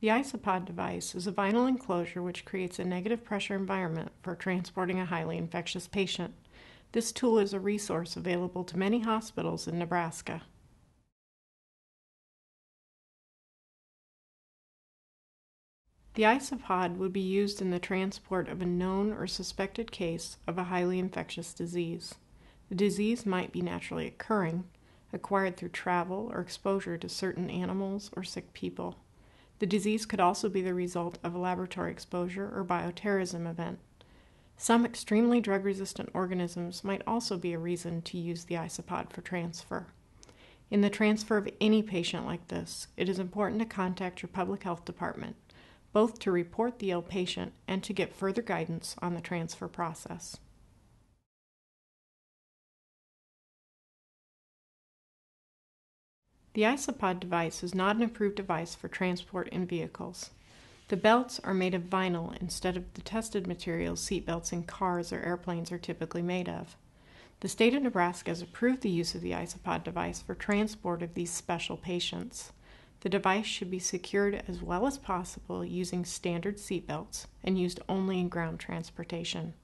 The ISOPOD device is a vinyl enclosure which creates a negative pressure environment for transporting a highly infectious patient. This tool is a resource available to many hospitals in Nebraska. The ISOPOD would be used in the transport of a known or suspected case of a highly infectious disease. The disease might be naturally occurring, acquired through travel or exposure to certain animals or sick people. The disease could also be the result of a laboratory exposure or bioterrorism event. Some extremely drug-resistant organisms might also be a reason to use the ISOPOD for transfer. In the transfer of any patient like this, it is important to contact your public health department, both to report the ill patient and to get further guidance on the transfer process. The ISOPOD device is not an approved device for transport in vehicles. The belts are made of vinyl instead of the tested materials seatbelts in cars or airplanes are typically made of. The state of Nebraska has approved the use of the ISOPOD device for transport of these special patients. The device should be secured as well as possible using standard seatbelts and used only in ground transportation.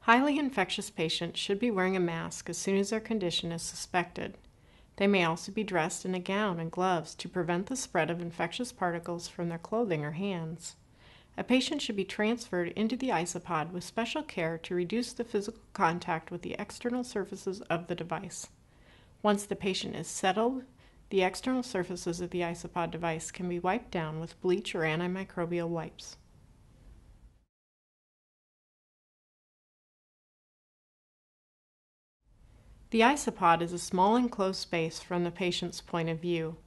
Highly infectious patients should be wearing a mask as soon as their condition is suspected. They may also be dressed in a gown and gloves to prevent the spread of infectious particles from their clothing or hands. A patient should be transferred into the ISOPOD with special care to reduce the physical contact with the external surfaces of the device. Once the patient is settled, the external surfaces of the ISOPOD device can be wiped down with bleach or antimicrobial wipes. The ISOPOD is a small enclosed space from the patient's point of view.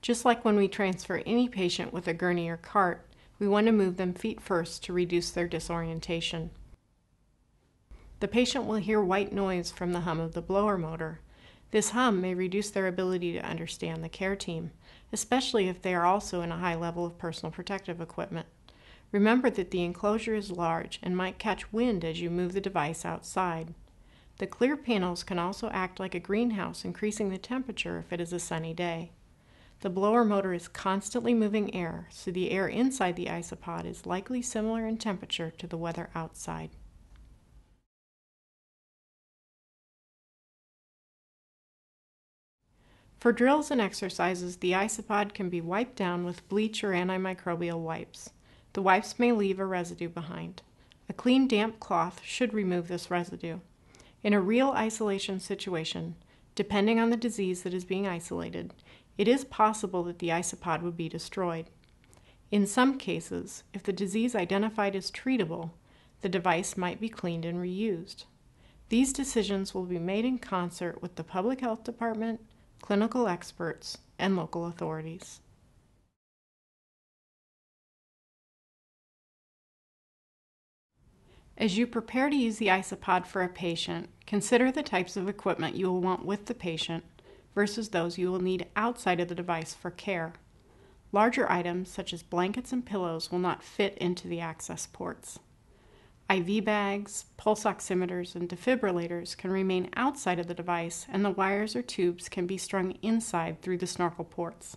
Just like when we transfer any patient with a gurney or cart, we want to move them feet first to reduce their disorientation. The patient will hear white noise from the hum of the blower motor. This hum may reduce their ability to understand the care team, especially if they are also in a high level of personal protective equipment. Remember that the enclosure is large and might catch wind as you move the device outside. The clear panels can also act like a greenhouse, increasing the temperature if it is a sunny day. The blower motor is constantly moving air, so the air inside the ISOPOD is likely similar in temperature to the weather outside. For drills and exercises, the ISOPOD can be wiped down with bleach or antimicrobial wipes. The wipes may leave a residue behind. A clean, damp cloth should remove this residue. In a real isolation situation, depending on the disease that is being isolated, it is possible that the ISOPOD would be destroyed. In some cases, if the disease identified is treatable, the device might be cleaned and reused. These decisions will be made in concert with the public health department, clinical experts, and local authorities. As you prepare to use the ISOPOD for a patient, consider the types of equipment you will want with the patient versus those you will need outside of the device for care. Larger items such as blankets and pillows will not fit into the access ports. IV bags, pulse oximeters, and defibrillators can remain outside of the device, and the wires or tubes can be strung inside through the snorkel ports.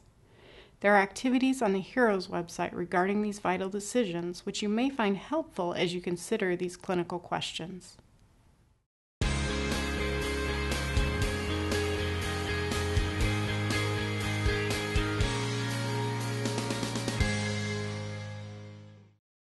There are activities on the HEROES website regarding these vital decisions, which you may find helpful as you consider these clinical questions.